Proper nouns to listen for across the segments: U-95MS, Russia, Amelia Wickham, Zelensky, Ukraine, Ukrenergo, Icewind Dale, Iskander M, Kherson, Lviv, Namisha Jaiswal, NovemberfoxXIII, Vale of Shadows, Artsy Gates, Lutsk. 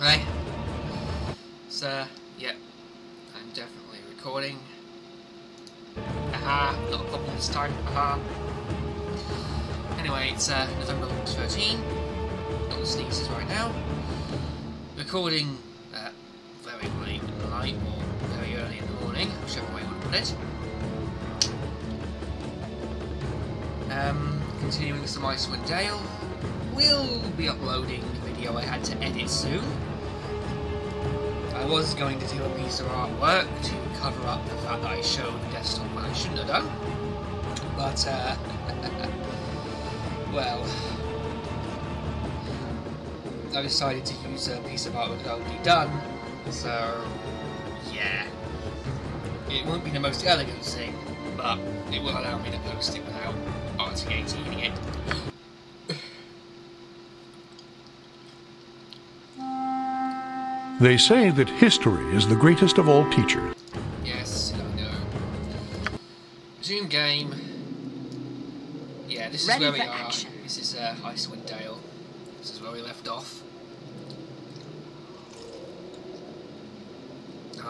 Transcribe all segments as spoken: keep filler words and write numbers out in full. Right. So, yep. I'm definitely recording. Aha, not a problem this time. Aha. Anyway, it's uh, November thirteenth. Little sneezes right now. Recording uh, very late in the night or very early in the morning, whichever way you want to put it. Um, continuing some Icewind Dale. We'll be uploading the video I had to edit soon. I was going to do a piece of artwork to cover up the fact that I showed the desktop what I shouldn't have done, but, uh, well, I decided to use a piece of artwork that I've already done, so, yeah, it won't be the most elegant thing, but it will allow me to post it without Artsy Gates eating it. They say that history is the greatest of all teachers. Yes, I know. Resume game. Yeah, this is Ready where we are. Action. This is uh, Icewind Dale. This is where we left off.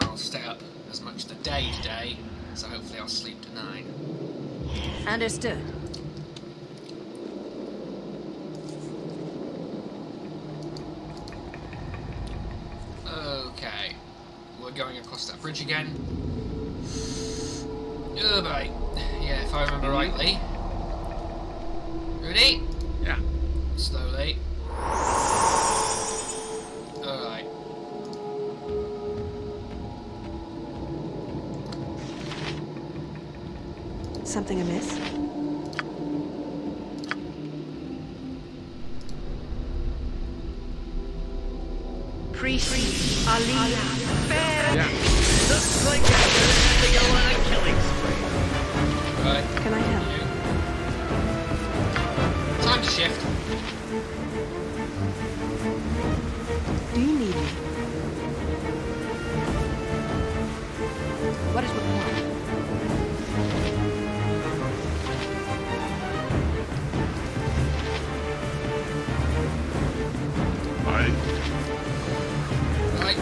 I'll stay up as much the day today, so hopefully I'll sleep tonight. Understood. Going across that bridge again. Oh, right. Yeah, if I remember rightly. Ready? Yeah. Slowly. Alright. Something amiss? Priest, Aliyah. Yeah. Looks like they go on a killing spree. Right. Can I help? Time to shift. Do you need me? What is what I want? Right. Right.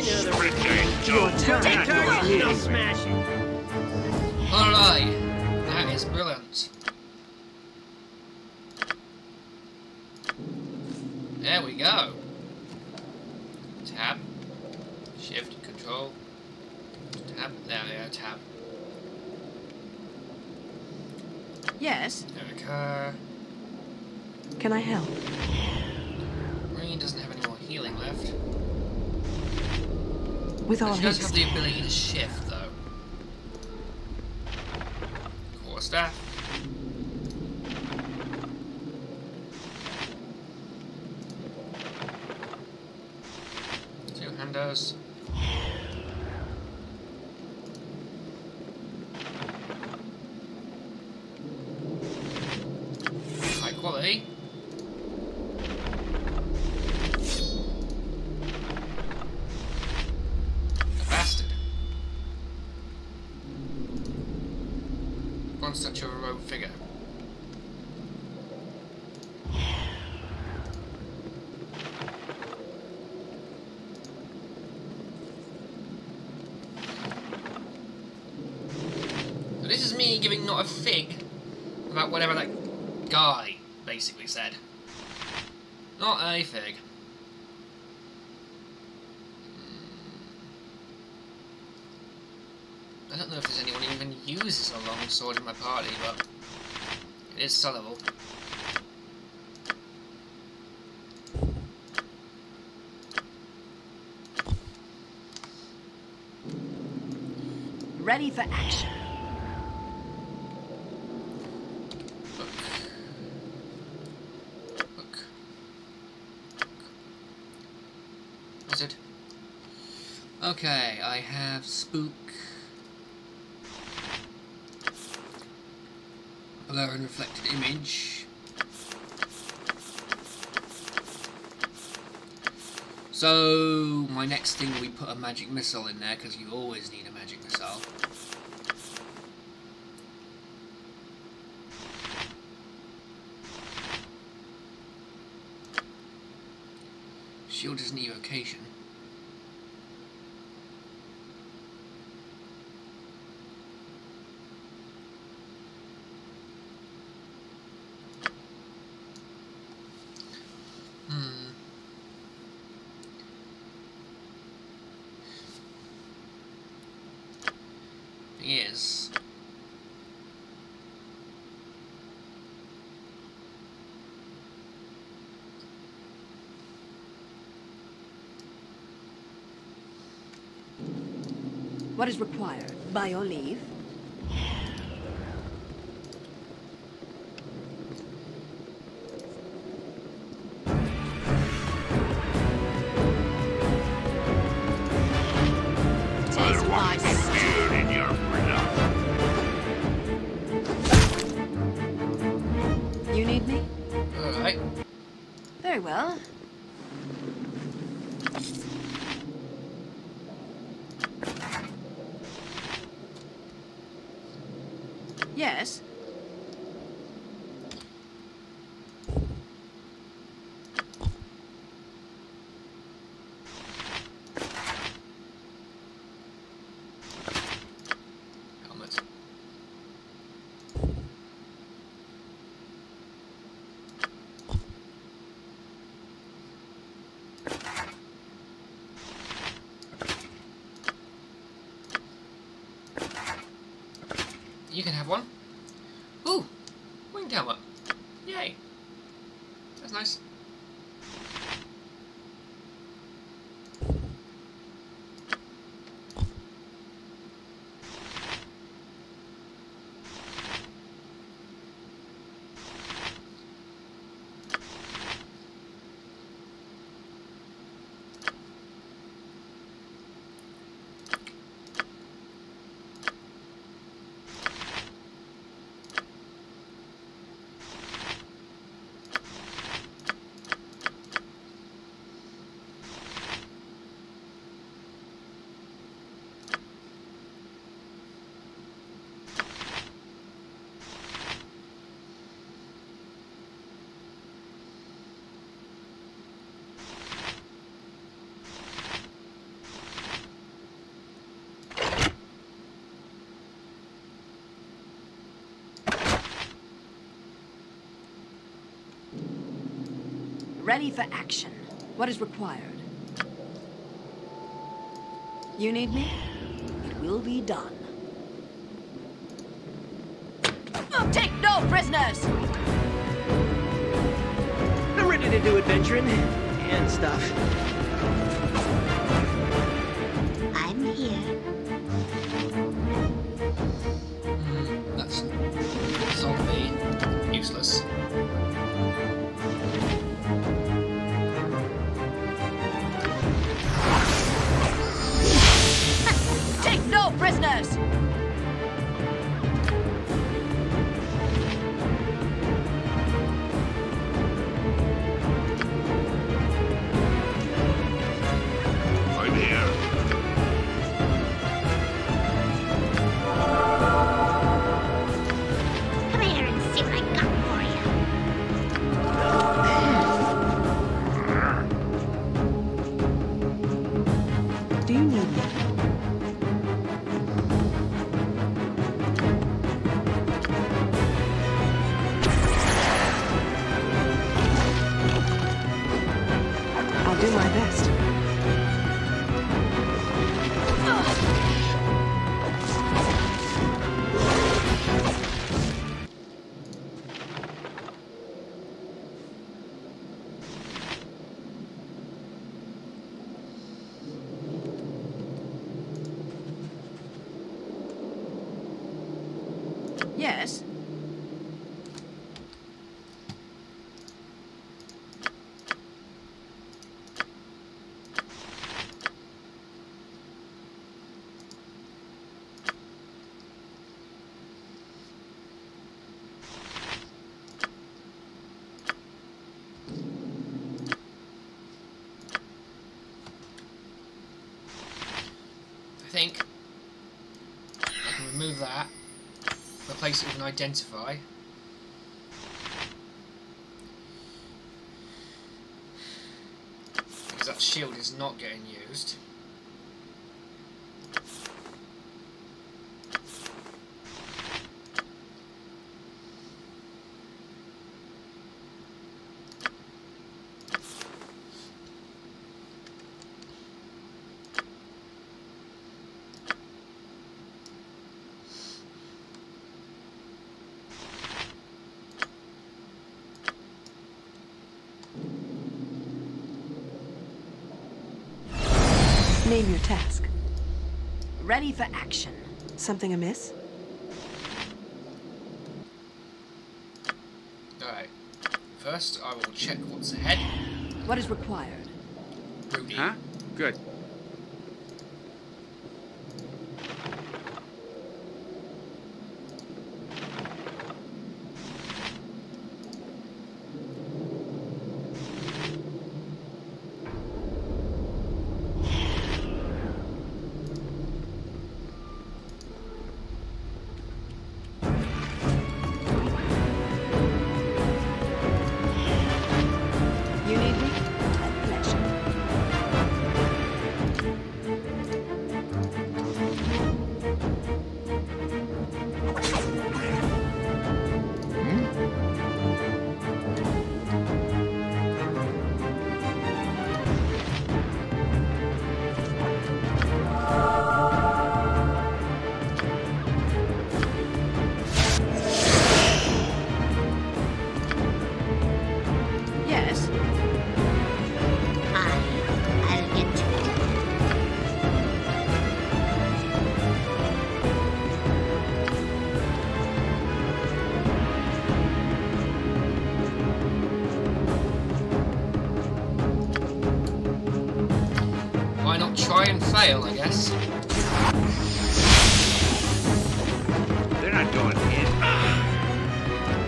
Alright, that is brilliant. There we go. Tab, shift, control, tab, there we go, tab. Yes. There we go. Can I help? Green doesn't have any more healing left. With all she does have the ability to shift, though. Core staff. Two handles. High quality. Such a remote figure. So this is me giving not a fig about whatever that guy basically said. Not a fig. I don't know if there's anyone who even uses a long sword in my party, but it is sellable. Ready for action. Look. Look. Is it? Okay, I have spook. Blur and reflected image. So my next thing, we put a magic missile in there because you always need a magic missile. Shield is an evocation. Is what is required by your leave? Well, yes. You can have one. Ooh! Wing helmet. Yay! That's nice. ready for action. What is required? You need me? It will be done. Take no prisoners! I'm ready to do adventuring and stuff. I'm here. Mm, that's solidly useless. Take no prisoners! Yes. I think I can remove that. Place it can identify. Because that shield is not getting used. Name your task. Ready for action. Something amiss? Alright. First, I will check what's ahead. What is required? Ruby. Huh? Good. Try and fail, I guess. They're not going in. Uh.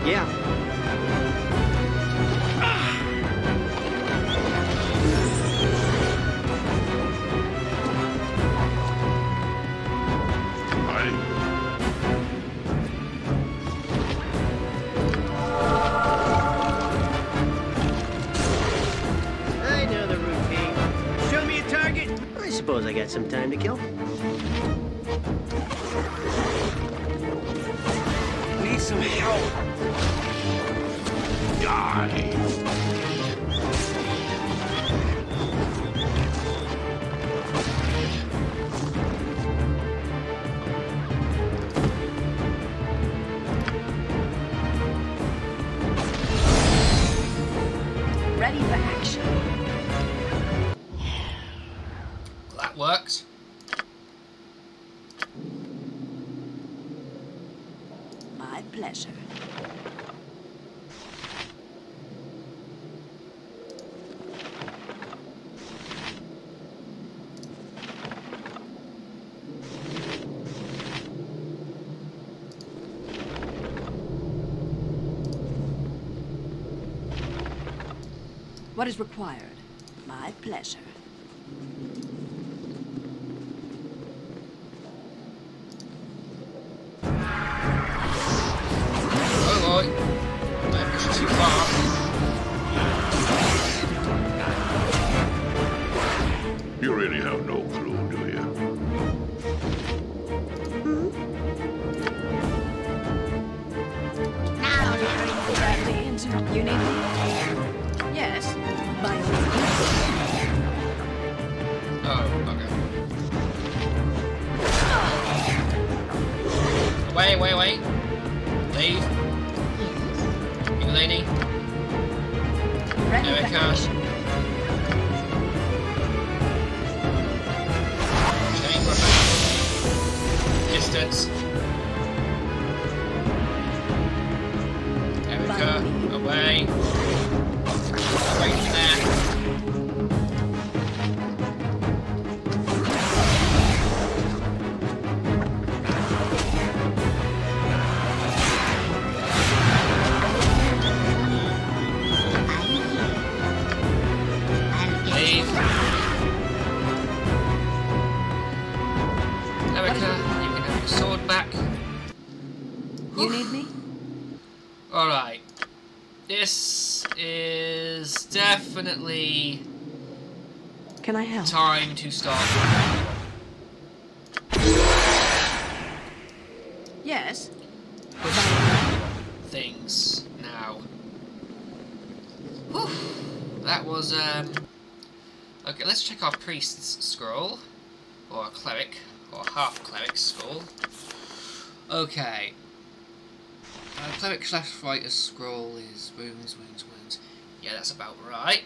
Yeah. I got some time to kill. We need some help. Die. that worked. My pleasure. What is required? My pleasure. Oh, boy. Don't push it too far. You really have no clue, do you? Hmm? Now, dearie, interrupt you need me. Yes, by all means. Oh, okay. Wait, wait, wait. Leave. Young lady. There it comes. Chamber of distance. There we go. Away. Can I help? Time to start. Yes. Push things now. Whew. That was um. Okay, let's check our priest's scroll, or a cleric, or half cleric scroll. Okay. Uh, cleric slash writer's scroll is wounds, wounds, wounds. Yeah, that's about right.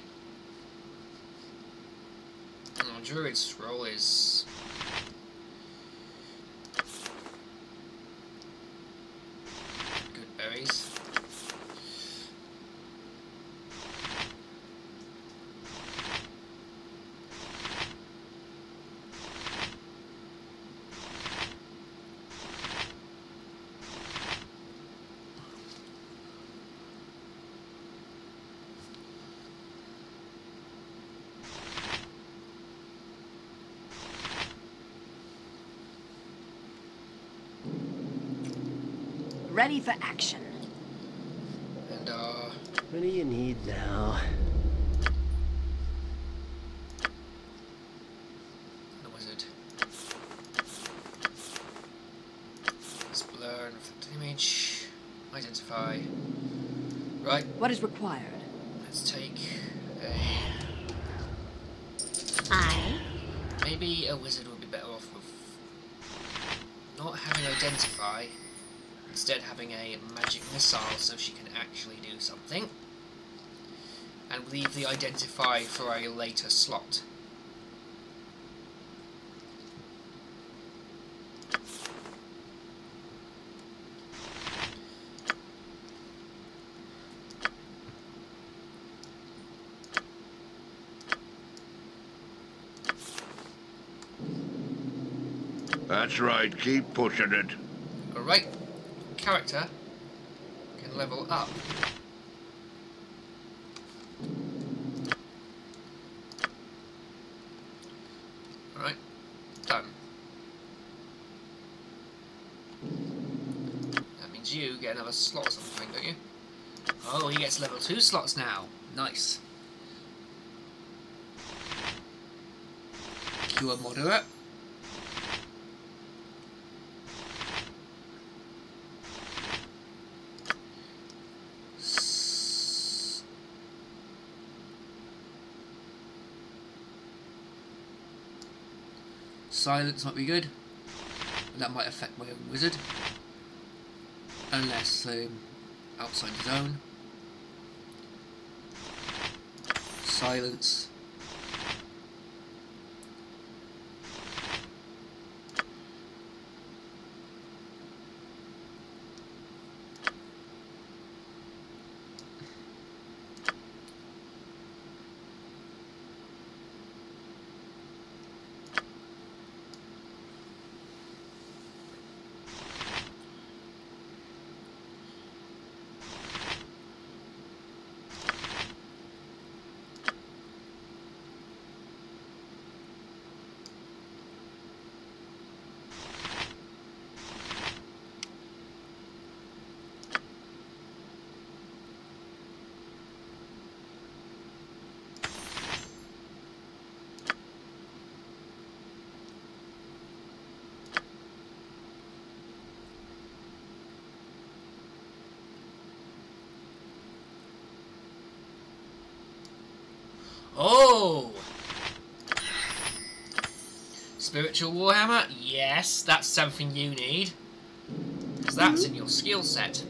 Oh, Druid's scroll is... good berries. Ready for action. And, uh, what do you need now? The wizard. Let's blur and reflect image. Identify. Right. What is required? Let's take a. I. Maybe a wizard would be better off with not having identify. Instead, having a magic missile so she can actually do something, and leave the identify for a later slot. That's right. Keep pushing it. All right. Character can level up. All right, done. That means you get another slot or something, don't you? Oh, he gets level two slots now. Nice. Cure moderate. Silence might be good. That might affect my own wizard. Unless um, outside the zone. Silence. Cool. Spiritual Warhammer? Yes, that's something you need. Because that's in your skill set.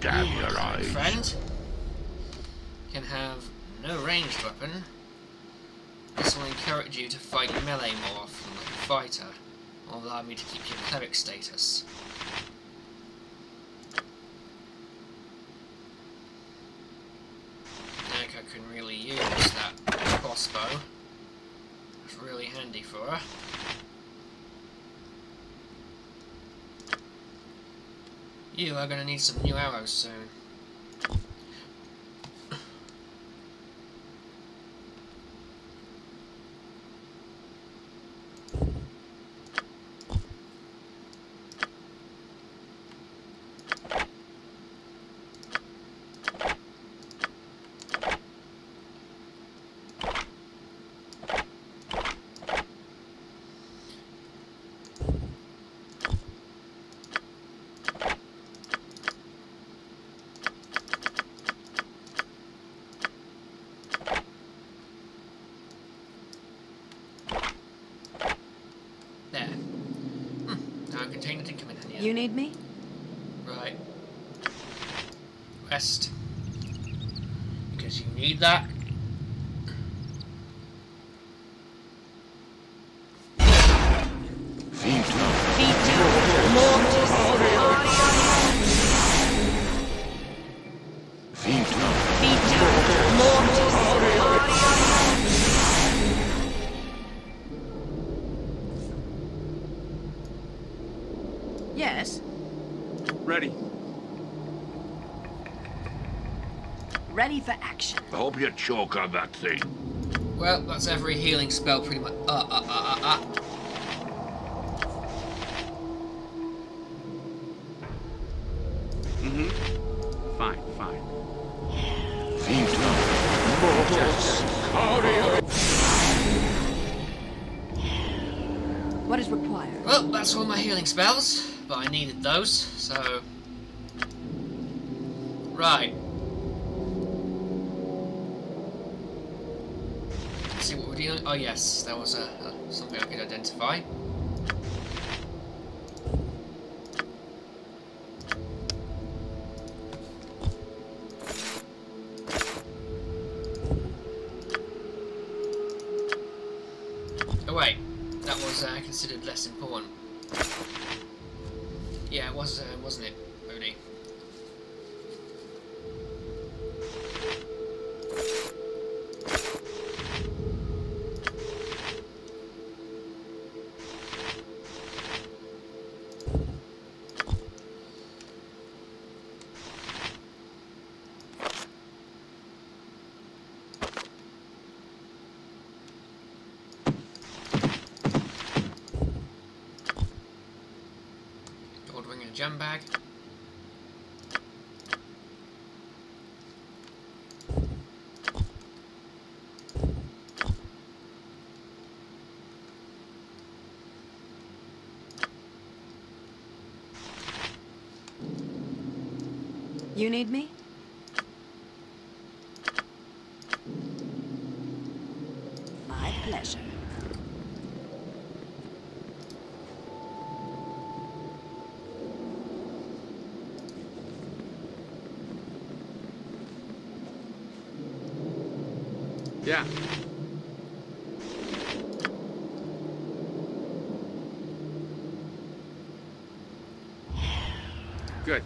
Damn you, your eyes. Friend can have no ranged weapon. This will encourage you to fight melee more often like a fighter, or allow me to keep your cleric status. I think I can really use that crossbow. It's really handy for her. You are going to need some new arrows soon. You need me? Right. Rest. Because you need that. Hope you choke on that thing. Well, that's every healing spell pretty much. Uh, uh, uh, uh, uh. Mm-hmm. Fine, fine. What is required? Well, that's all my healing spells, but I needed those, so... Right. Oh yes, that was a, a, something I could identify. Oh wait, that was uh, considered less important. Yeah, it was, uh, wasn't it, Rudy? Gem bag. You need me? My pleasure. Yeah. Good.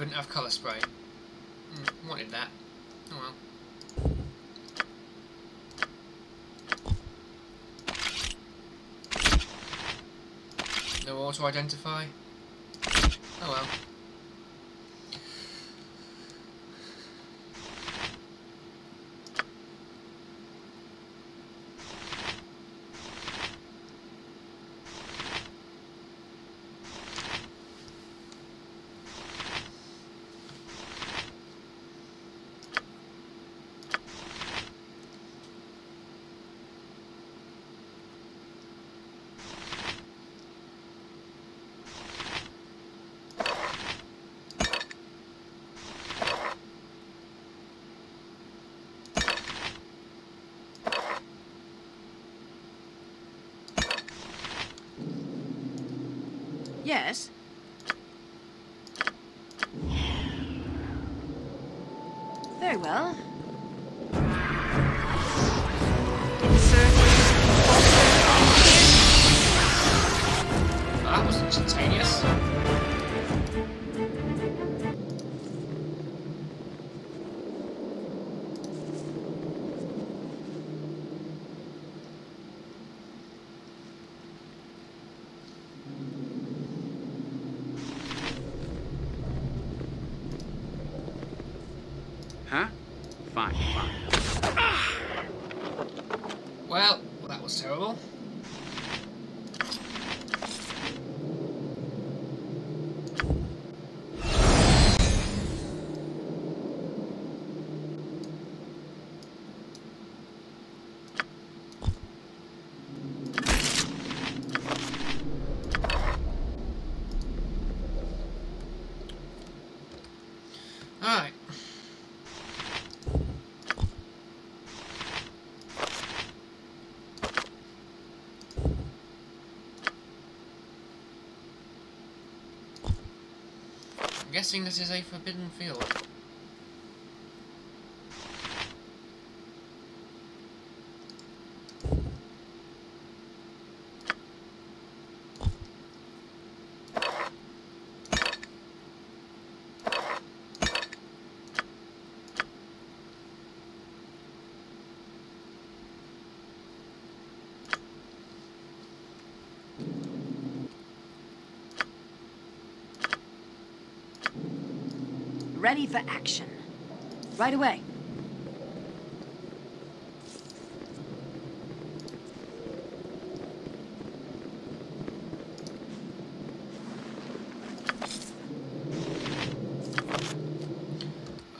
couldn't have colour spray. Mm, wanted that. Oh well. No auto identify. Oh well. Yes. Very well. Insert. That was instantaneous. I'm guessing this is a forbidden field. Ready for action. Right away.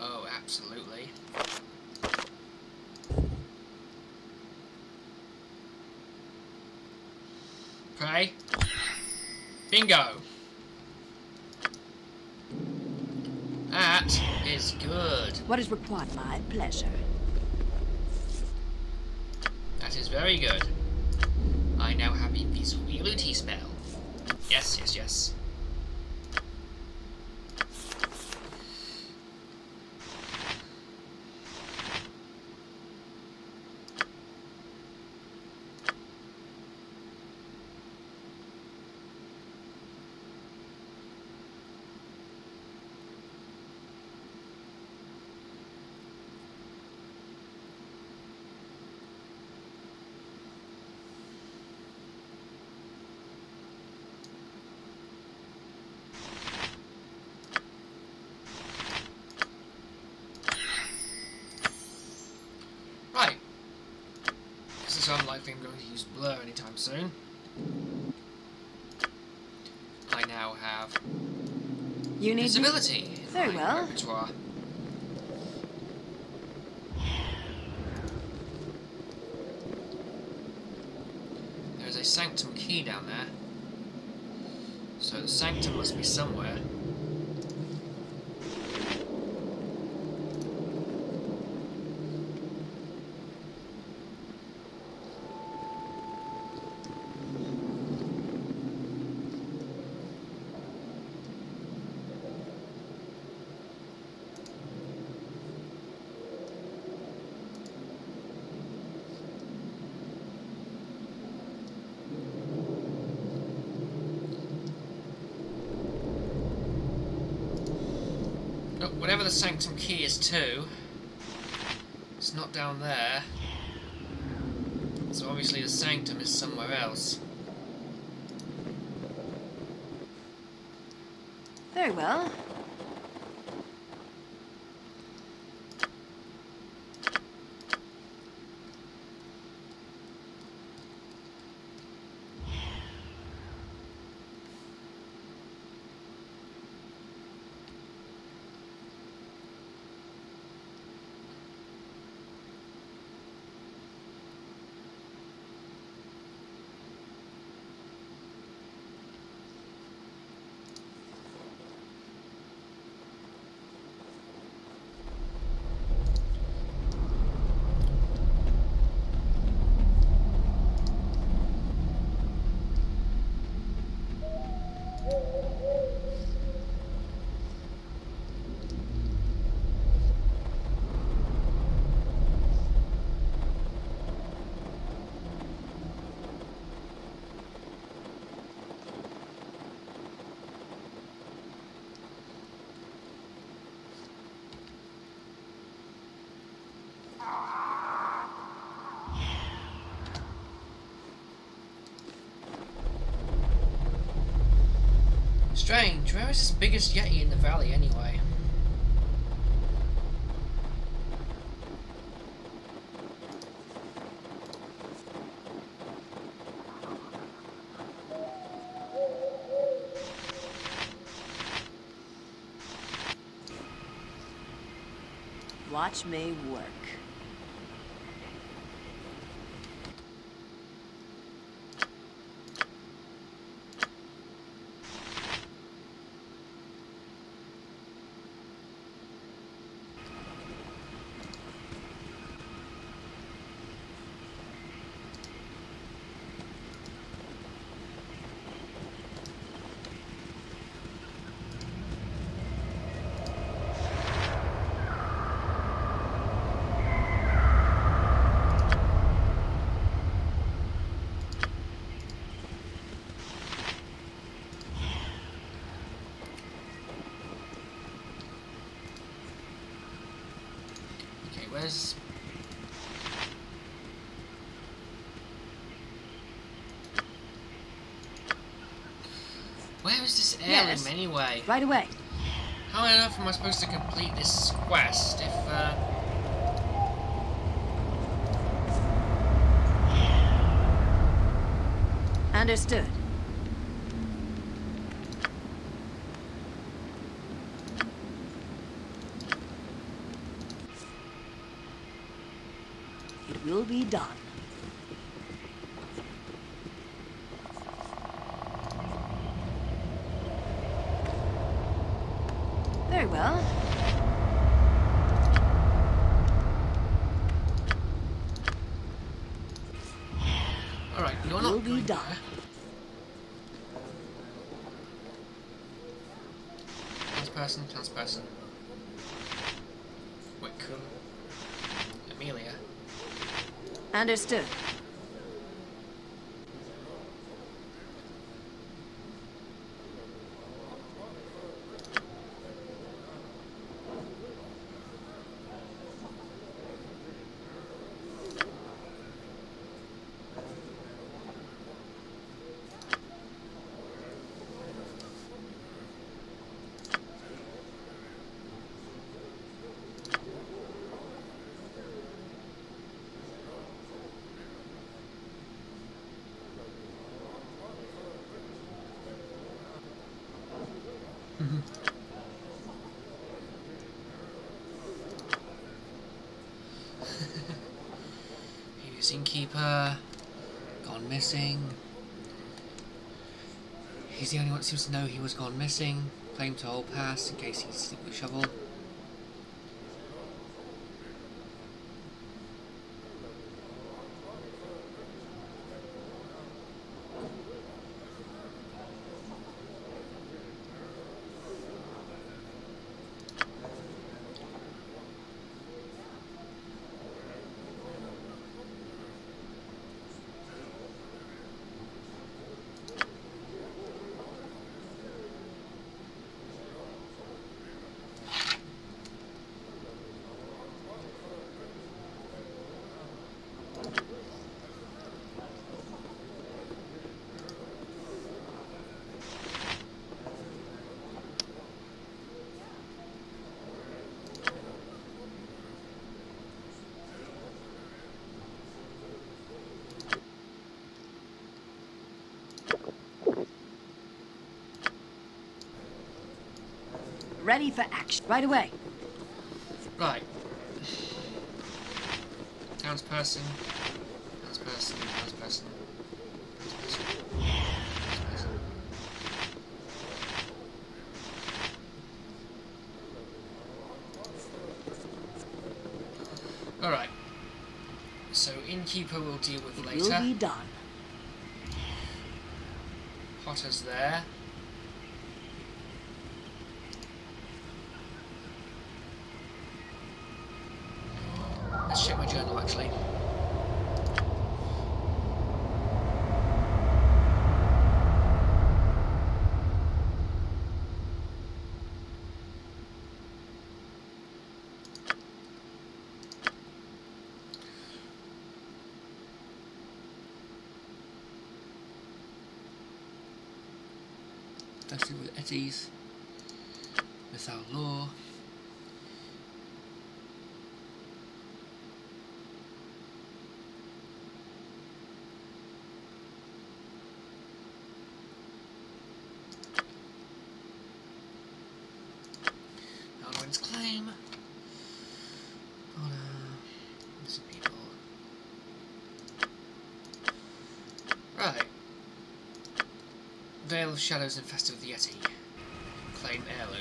Oh, absolutely. Pray. Bingo. Good. What is required? My pleasure. That is very good. I now have a peaceful looty spell. Yes, yes, yes. Unlikely I'm going to use blur anytime soon. I now have you need visibility in very my well. Repertoire. There's a sanctum key down there, so the sanctum must be somewhere. whatever the sanctum key is to, it's not down there. So obviously the sanctum is somewhere else. Very well. Strange, where is this biggest yeti in the valley anyway? Watch may work. Where's... Where is this heirloom yes. anyway? Right away. How on earth am I supposed to complete this quest if, uh... Understood. Will be done. Very well. All right, you're not going there. Trans person, trans person. Wickham, Amelia. Understood. Innkeeper gone missing. He's the only one that seems to know he was gone missing. Claim to hold pass in case he's asleep with a shovel. ready for action right away. Right. Townsperson. Townsperson. Townsperson. Alright. So innkeeper we'll deal with later. It will be done. Potter's there. Let's check my journal actually. With eddies, without law. Alwyn's claim. Oh no, these people. Right. Vale of Shadows infested with the Yeti. Claim heirloom.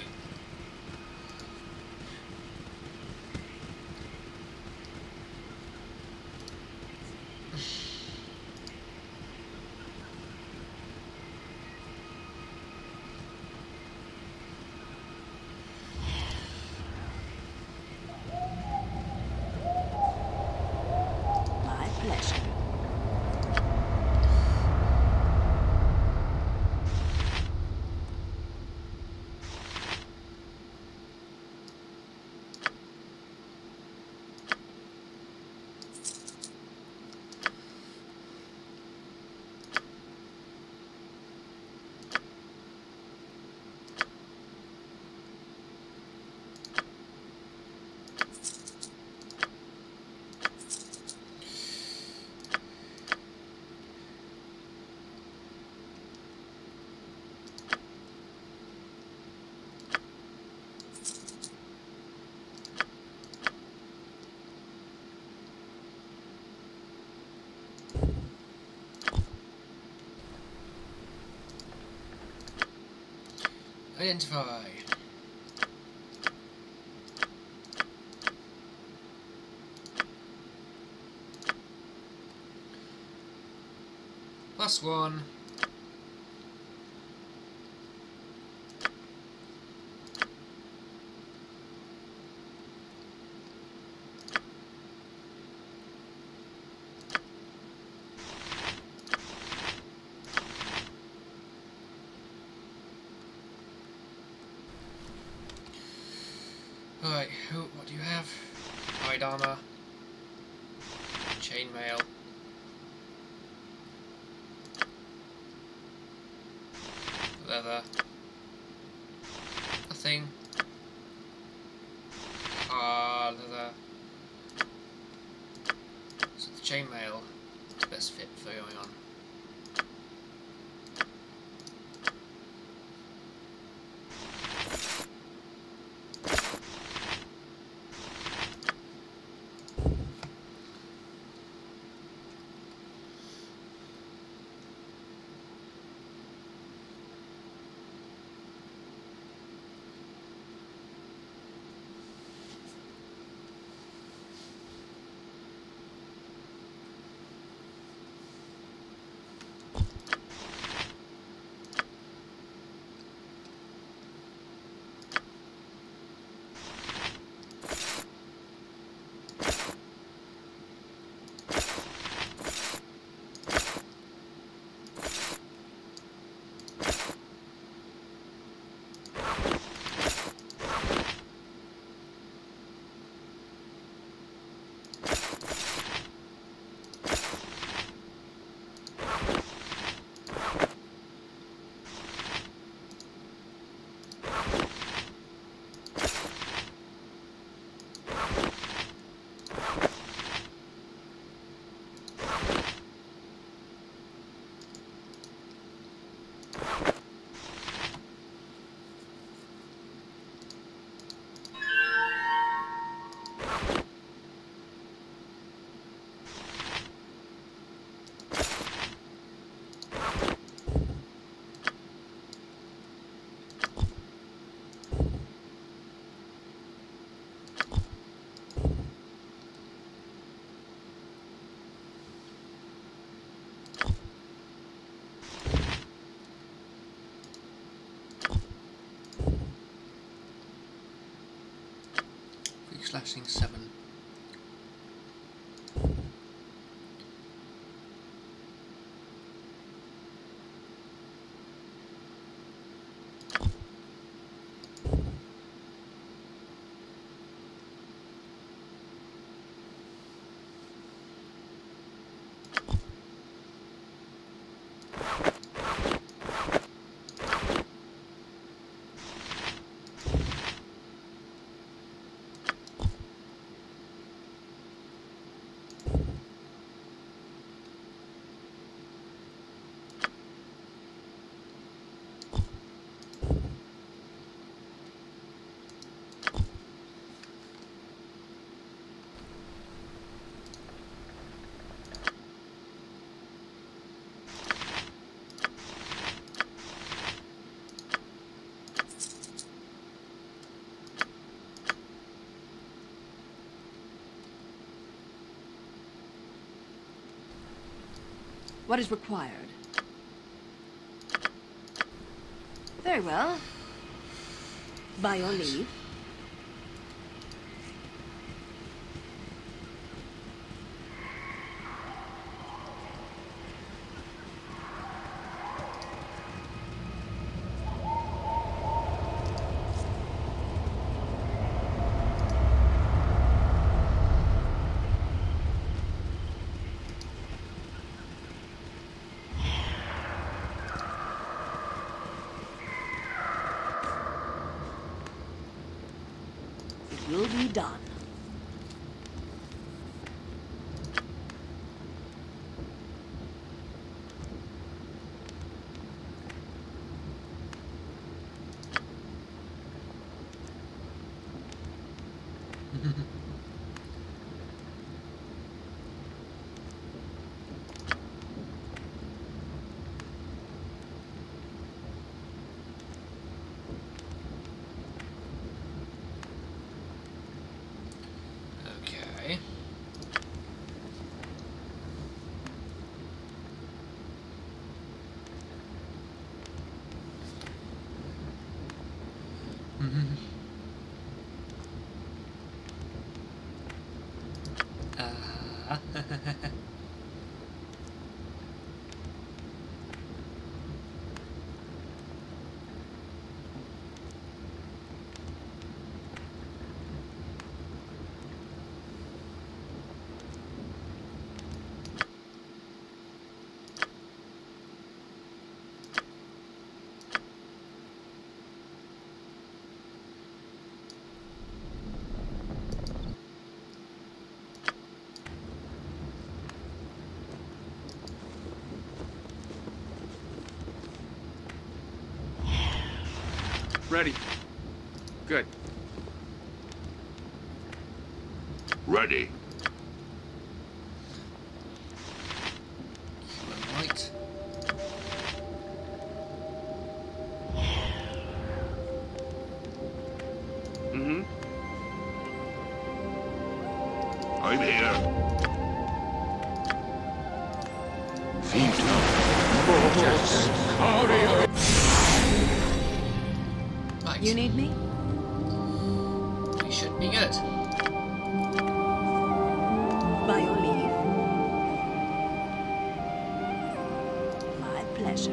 Identify. Plus one. Alright, what do you have? Hide armor, chainmail. Leather. Nothing. Ah, leather. So the chainmail is the best fit for going on. slashing seven. What is required? Very well. By your leave. Will be done. Ready. Good. Ready. Right. Mm-hmm. I'm here. Feet. You need me? You should be good. By your leave. My pleasure.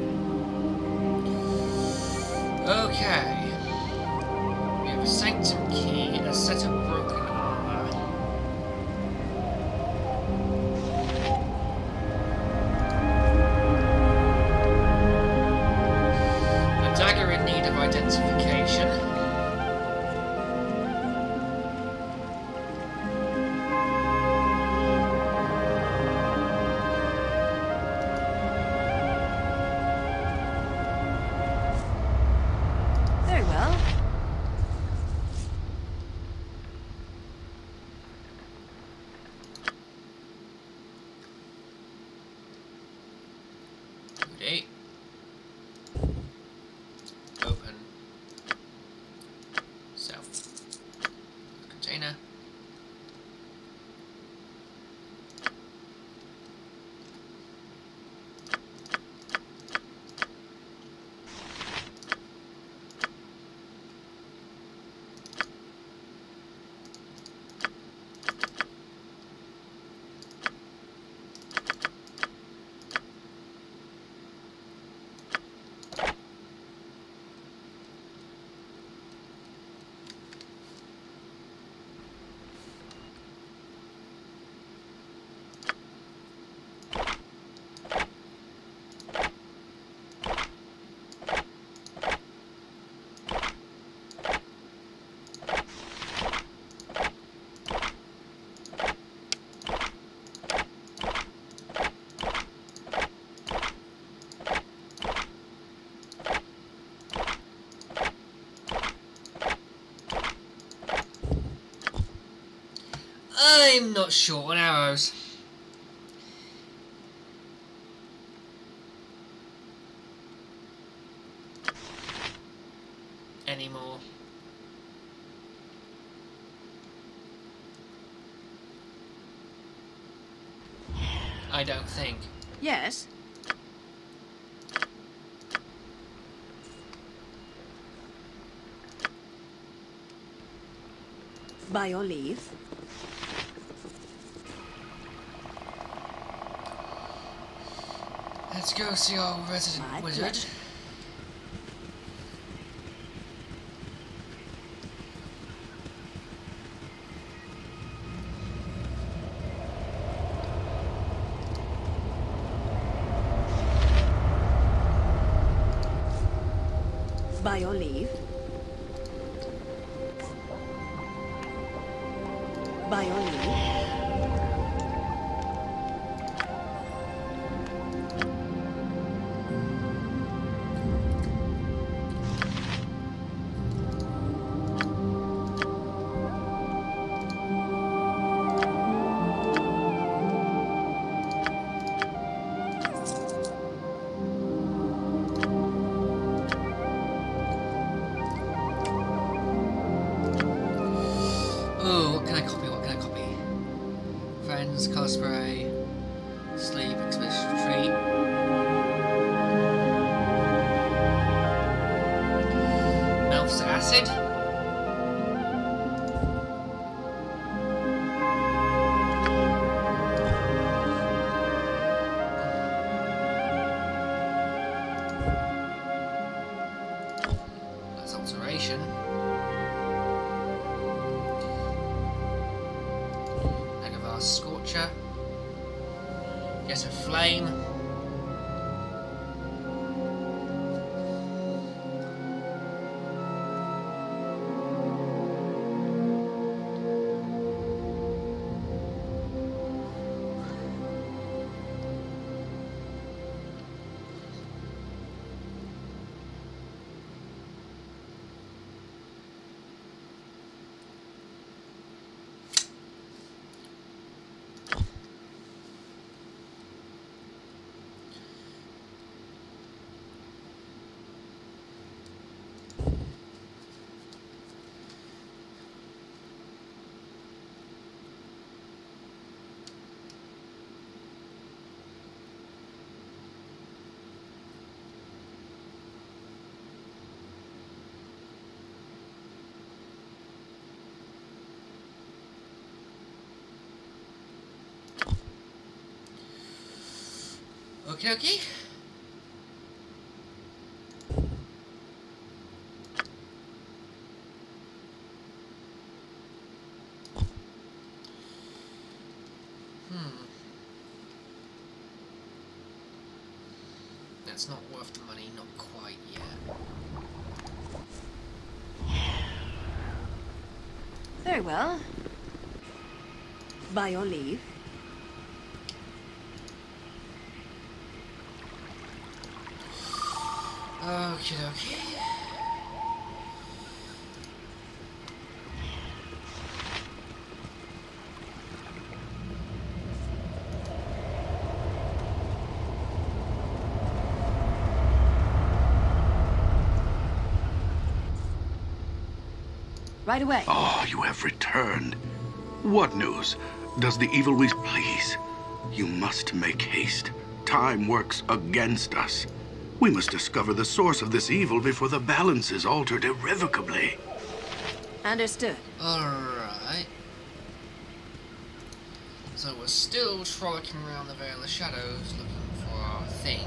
Okay. We have a sanctum key, a set of broken armor. A dagger in need of identification. not short on arrows. Anymore. I don't think. Yes. By your leave. Let's go see our resident My wizard. Pleasure. By your leave. By your Okay, okay. Hmm. That's not worth the money, not quite yet. Very well. By your leave. Okay, okay. Right away. Oh, you have returned. What news? Does the evil wish? Please, you must make haste. Time works against us. We must discover the source of this evil before the balance is altered irrevocably. Understood. Alright. So we're still frolicking around the Vale of Shadows looking for our thing.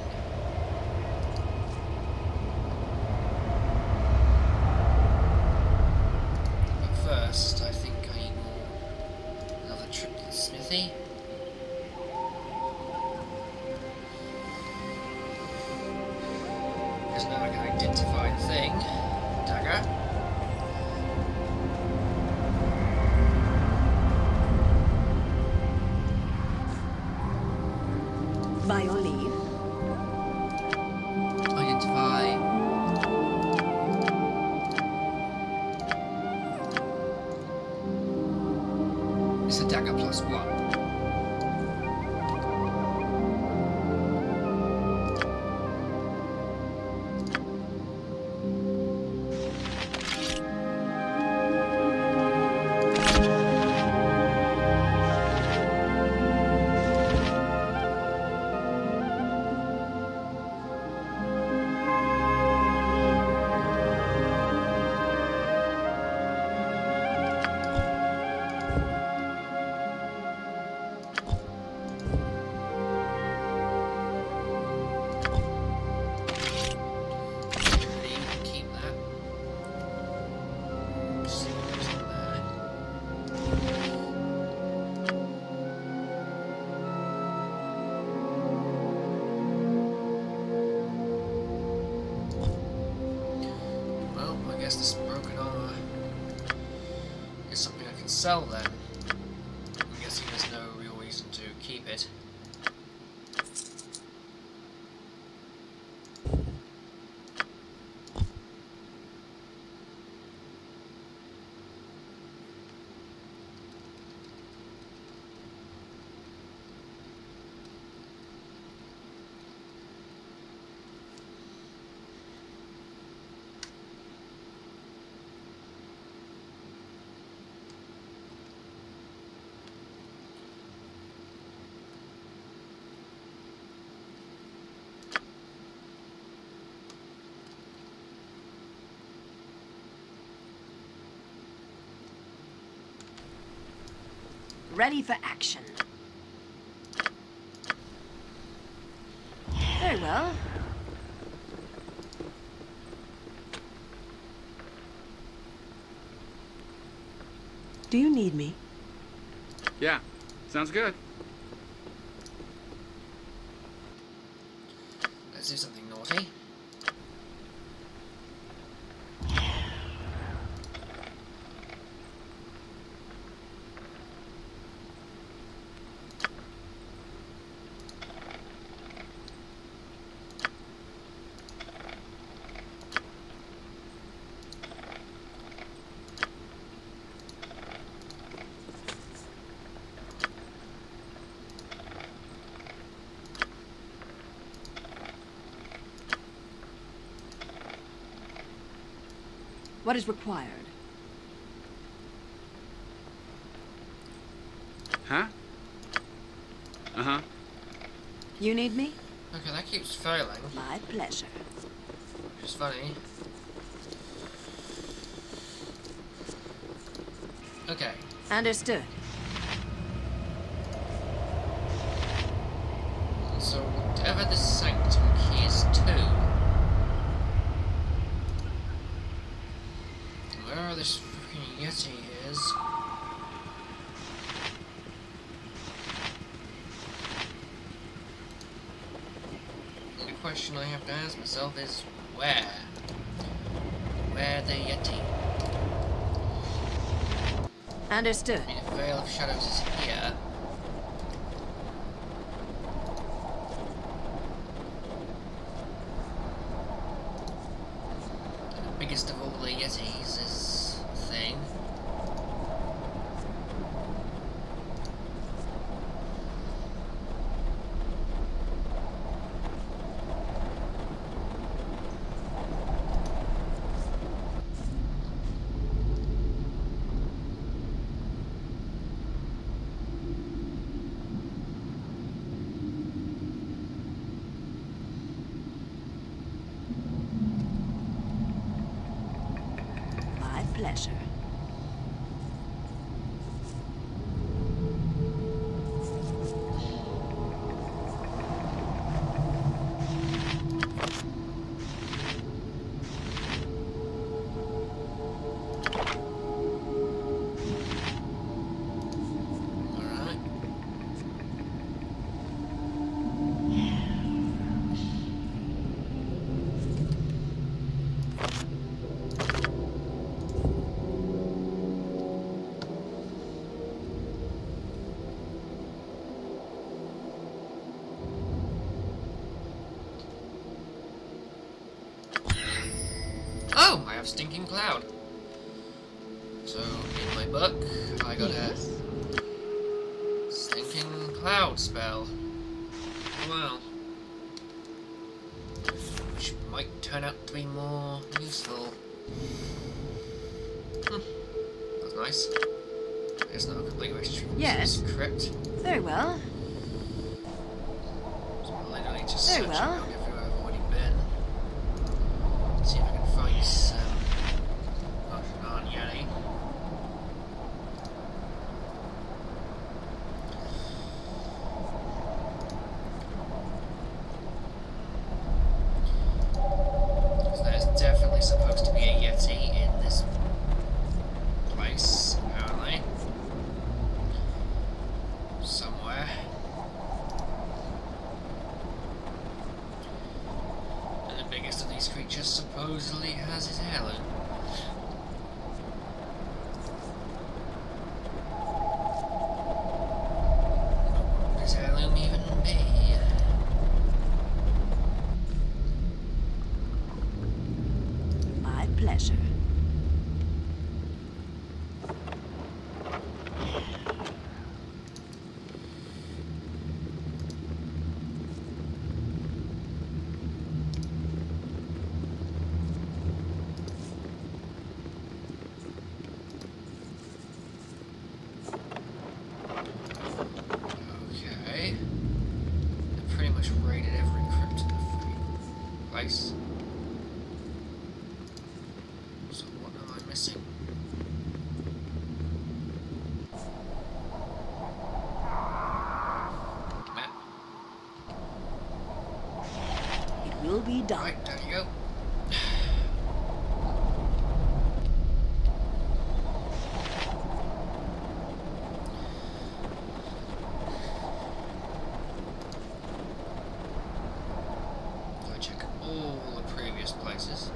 But first, I think I need more. Another trip to the smithy. Now I can identify the thing. Dagger. By your leave. Identify. It's a dagger plus one. guess this broken armor is something I can sell then. I'm guessing there's no real reason to keep it. Ready for action. Very well. Do you need me? Yeah, sounds good. Let's do something naughty. What is required? Huh? Uh-huh. You need me? Okay, that keeps failing. My pleasure. It's funny. Okay. Understood. So, whatever the sanctum key is to... where this freaking Yeti is. And the question I have to ask myself is where? Where the Yeti? Understood. I mean, the Vale of Shadows is here. The biggest of all the Yetis is thing. My pleasure. Oh, I have Stinking Cloud. So, in my book, I got yes. a Stinking Cloud spell. Well, which might turn out to be more useful. Hm, that's nice. It's not a complete waste of yes. script. Very well. So I literally just Very search well. everywhere I've already been. Let's see if I can Nice. Um, not Yeti. So there's definitely supposed to be a Yeti in this place, apparently. Somewhere. And the biggest of these creatures supposedly has his hair in. pleasure. Right, there you go. I check all the previous places.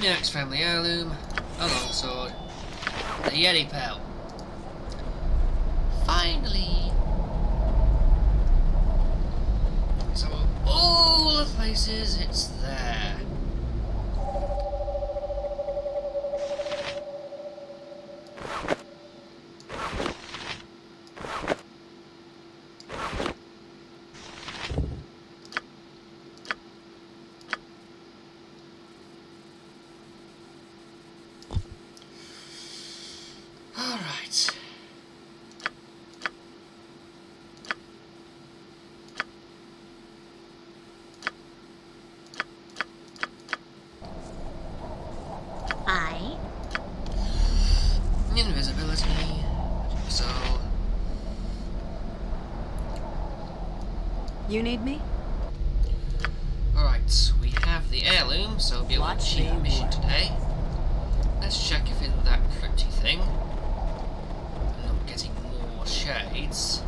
Next family heirloom, a long sword, the Yeti pelt. Finally! So of all the places, it's there. You need me? Alright, we have the heirloom, so we'll be able to achieve a mission today. Let's check if in that crypty thing. I'm not getting more shades.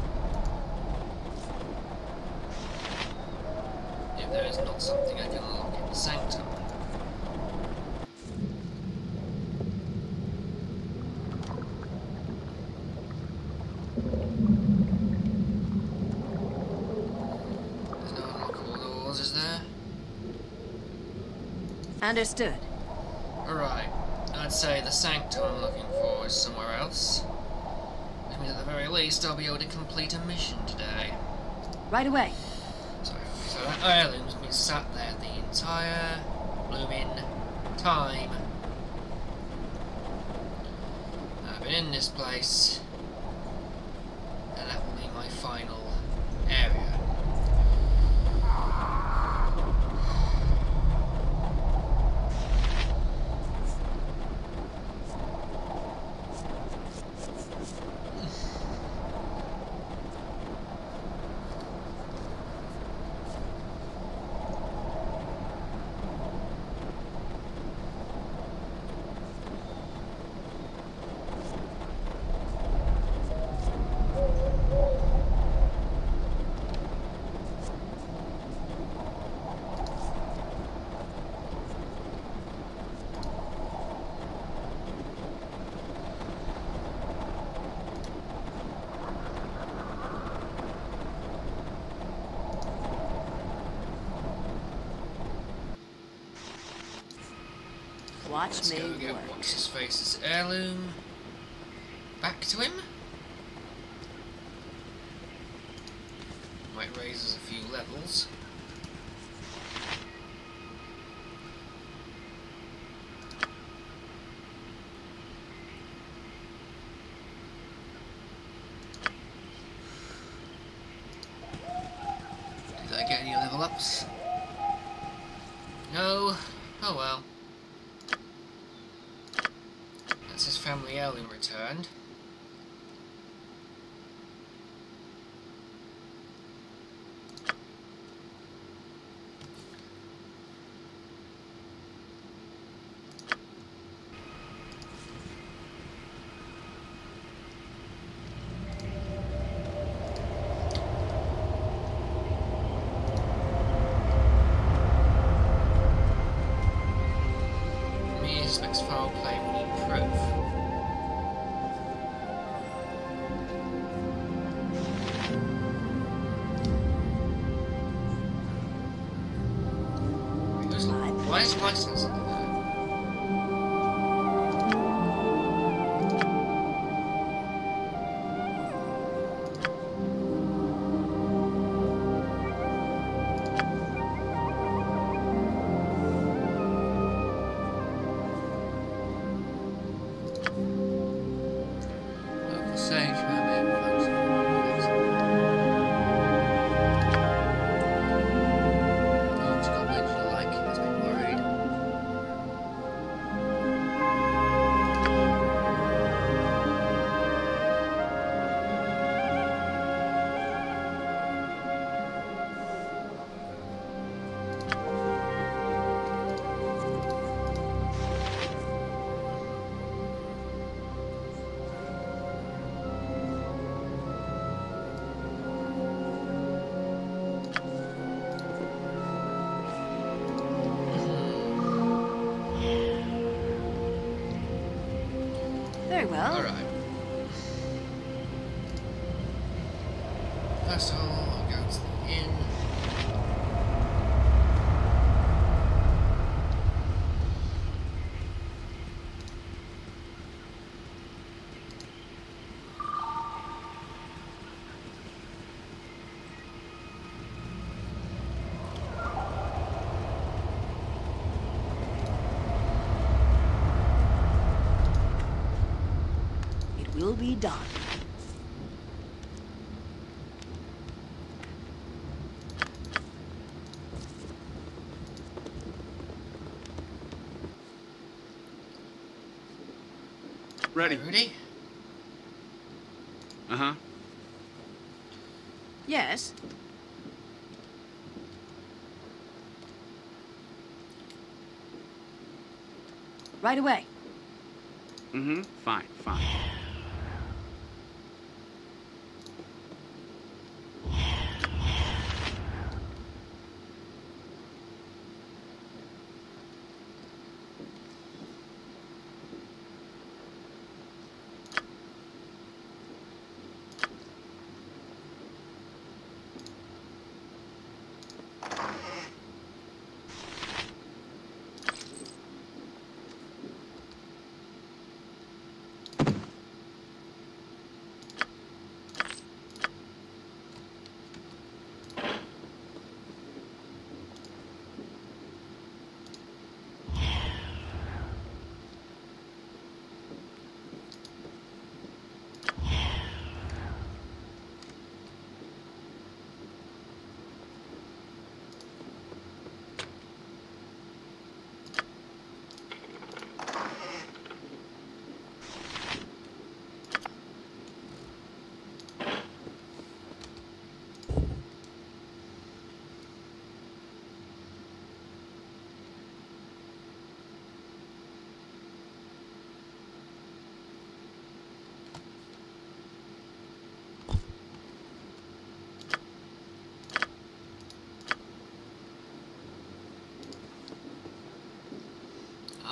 If there is not something I can lock in the sanctum. Understood. Alright, I'd say the sanctum I'm looking for is somewhere else. Which means at the very least I'll be able to complete a mission today. Right away. So, so that heirloom's been sat there the entire blooming time. I've been in this place, and that will be my final area. Let's go get what's his face's heirloom back to him. might raise us a few levels. Did I get any level ups? No? Oh well. That's his family heirloom returned. Why is license under there? Local sage permit. Very well. All right. First of all, I'll go to the inn. Will be done. Ready. Ready? Uh-huh. Yes. Right away. Mm-hmm. Fine, fine.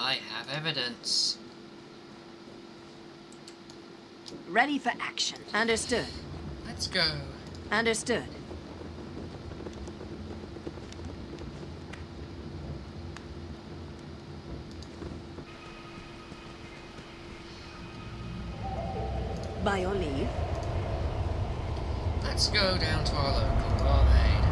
I have evidence. Ready for action. Understood. Let's go. Understood. By your leave. That Let's go down to our local barmaid.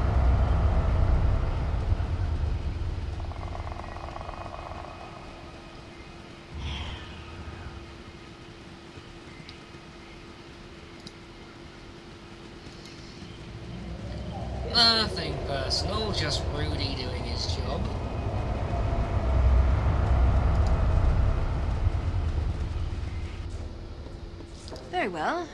Nothing personal, just Rudy doing his job. Very well.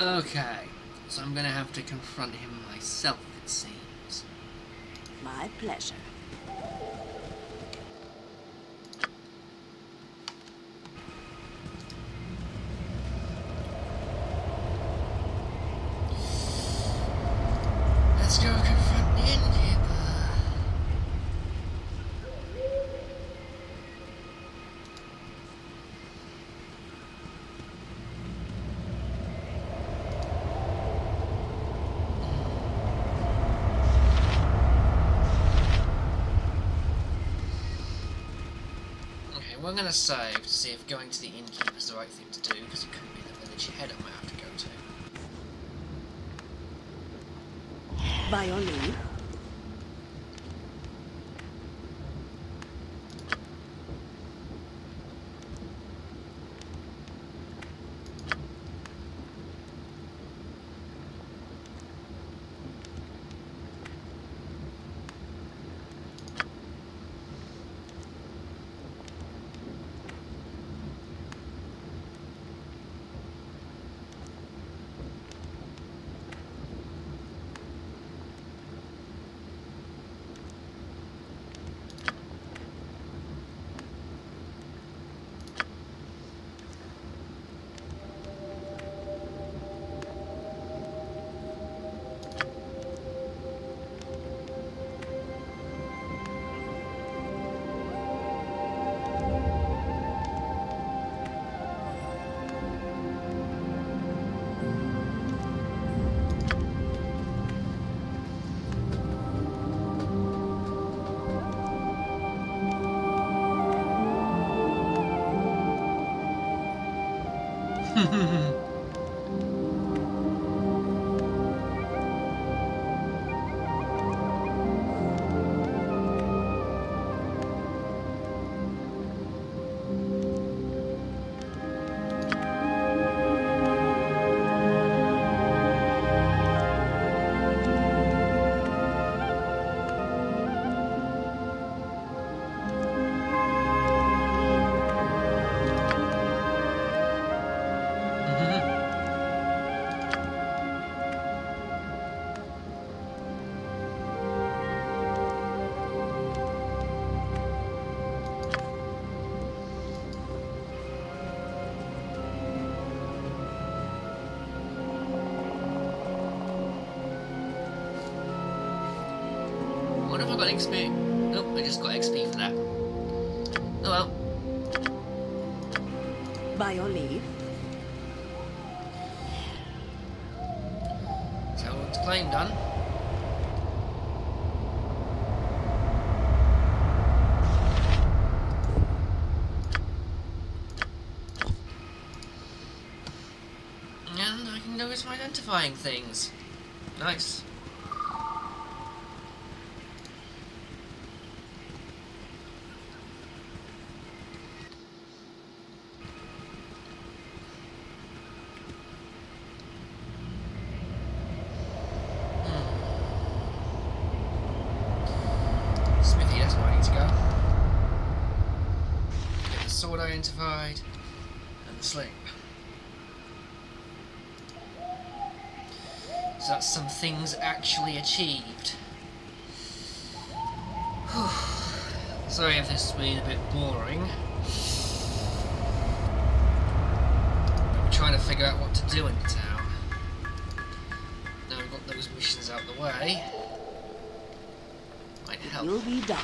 Okay, so I'm gonna have to confront him myself, it seems. My pleasure. Let's go confront the innkeeper. Okay, we're gonna save to see if going to the innkeeper is the right thing to do, because it could be the village head I might have to go to. By your leave. Got X P. Nope, I just got X P for that. Oh well. By your leave. So, it's claim done. And I can do some identifying things. Nice. Identified and sleep. So that's some things actually achieved. Sorry if this has been a bit boring. I'm trying to figure out what to do in town. Now we've got those missions out of the way. Might help. You'll be done.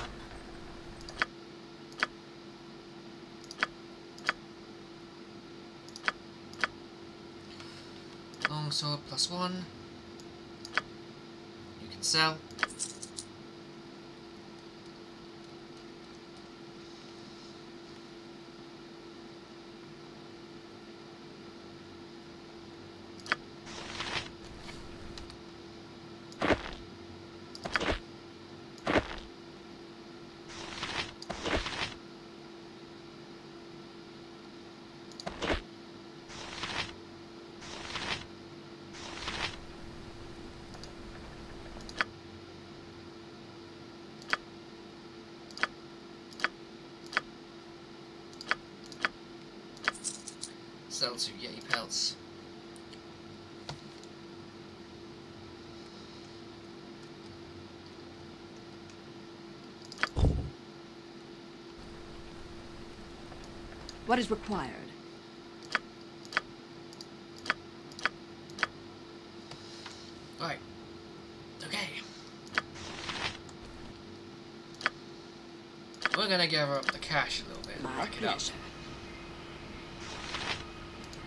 Longsword plus one, can sell. Sell two Yeti pelts. What is required? Right. Okay. We're gonna gather up the cash a little bit. My back pleasure. It up.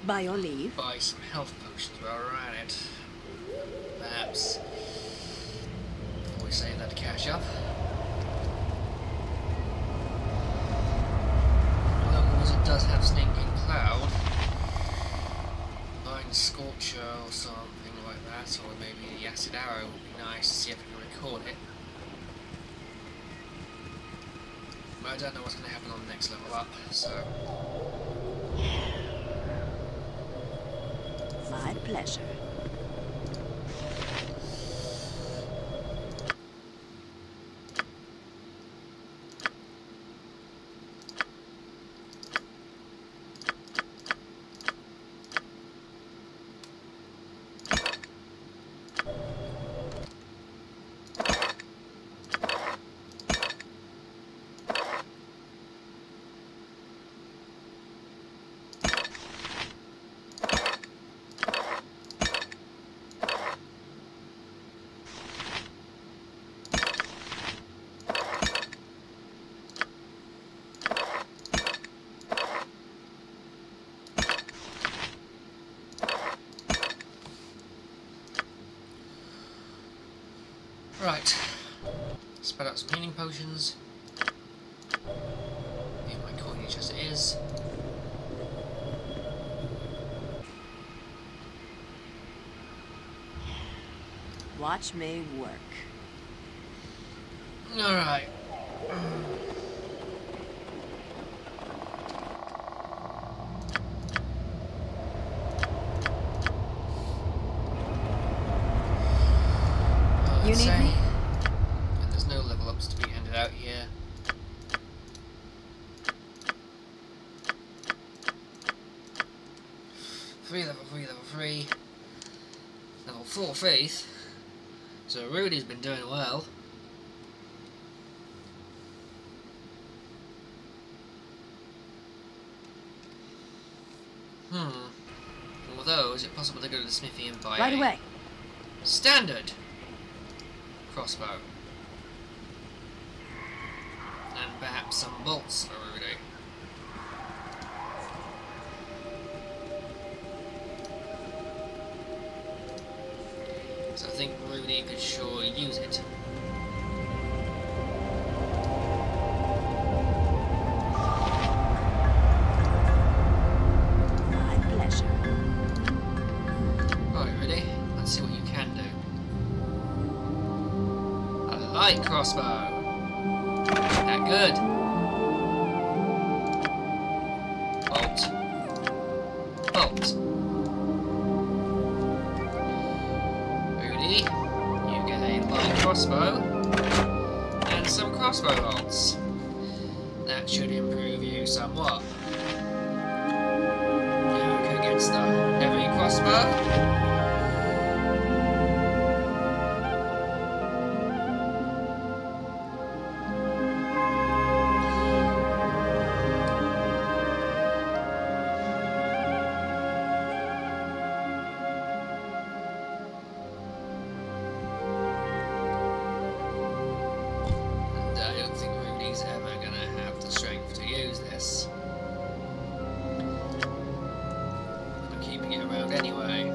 By your leave. Buy some health potions while we're at it. Perhaps. Always save that to cash up. Although, as it does have Stinking Cloud, buying Scorcher or something like that, or maybe the Acid Arrow would be nice to see if I can record it. But I don't know what's going to happen on the next level up, so. My pleasure. Right, spread out some healing potions. Leave my coinage as it is. Watch me work. Alright. You need me? And there's no level ups to be handed out here. Three level three, level three. Level four faith. So Rudy's been doing well. Hmm. Although, is it possible to go to the smithy and buy right a away. Standard crossbow and perhaps some bolts for Rudy. So I think Rudy could sure use it. Light crossbow. That good. Bolt. Bolt. Rudy, you get a light crossbow and some crossbow bolts. That should improve you somewhat. Now go against the heavy crossbow. Anyway.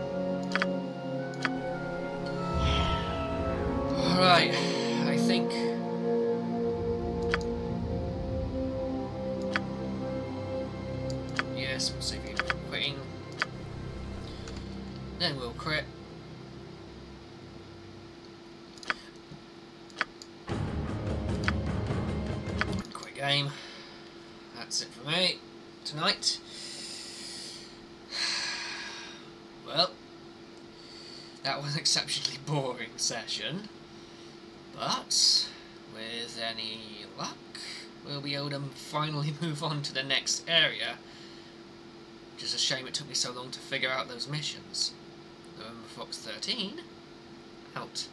critting. Then we'll crit. Quick game. That's it for me tonight. Well, that was an exceptionally boring session, but with any luck, we'll be able to finally move on to the next area. Just a shame it took me so long to figure out those missions. November Fox thirteen, out.